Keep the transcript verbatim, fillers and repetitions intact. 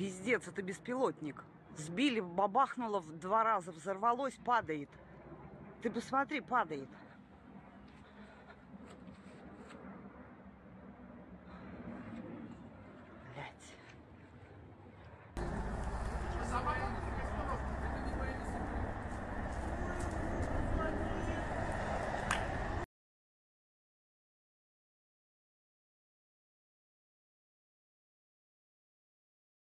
Пиздец, это беспилотник. Сбили, бабахнуло в два раза, взорвалось, падает. Ты посмотри, падает.